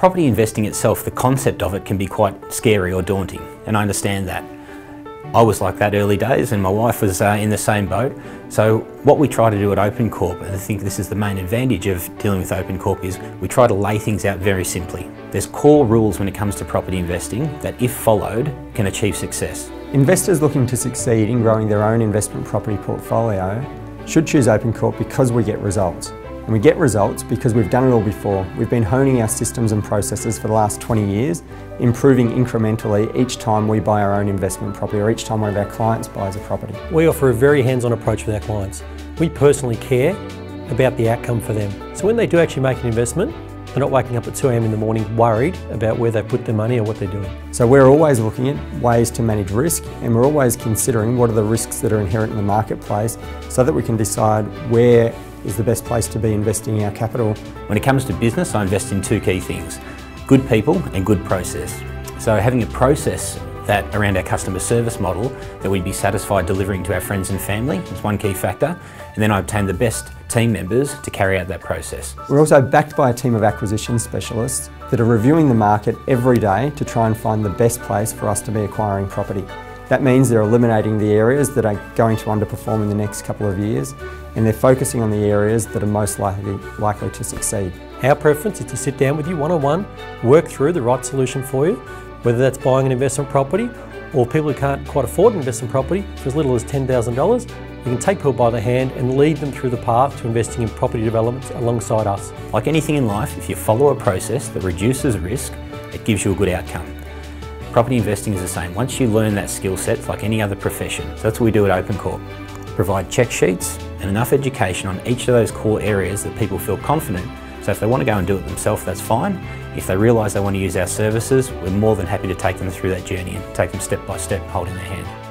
Property investing itself, the concept of it can be quite scary or daunting, and I understand that. I was like that early days, and my wife was in the same boat. So what we try to do at OpenCorp, and I think this is the main advantage of dealing with OpenCorp, is we try to lay things out very simply. There's core rules when it comes to property investing that, if followed, can achieve success. Investors looking to succeed in growing their own investment property portfolio should choose OpenCorp because we get results. And we get results because we've done it all before. We've been honing our systems and processes for the last 20 years, improving incrementally each time we buy our own investment property or each time one of our clients buys a property. We offer a very hands-on approach with our clients. We personally care about the outcome for them. So when they do actually make an investment, they're not waking up at 2 a.m. in the morning worried about where they put their money or what they're doing. So we're always looking at ways to manage risk, and we're always considering what are the risks that are inherent in the marketplace so that we can decide where is the best place to be investing our capital. When it comes to business, I invest in two key things: good people and good process. So having a process that around our customer service model that we'd be satisfied delivering to our friends and family is one key factor, and then I obtain the best team members to carry out that process. We're also backed by a team of acquisition specialists that are reviewing the market every day to try and find the best place for us to be acquiring property. That means they're eliminating the areas that are going to underperform in the next couple of years, and they're focusing on the areas that are most likely to succeed. Our preference is to sit down with you one-on-one, work through the right solution for you, whether that's buying an investment property, or people who can't quite afford an investment property for as little as $10,000. You can take people by the hand and lead them through the path to investing in property developments alongside us. Like anything in life, if you follow a process that reduces risk, it gives you a good outcome. Property investing is the same. Once you learn that skill set, it's like any other profession. So that's what we do at OpenCorp. Provide check sheets and enough education on each of those core areas that people feel confident. So if they want to go and do it themselves, that's fine. If they realise they want to use our services, we're more than happy to take them through that journey and take them step by step, holding their hand.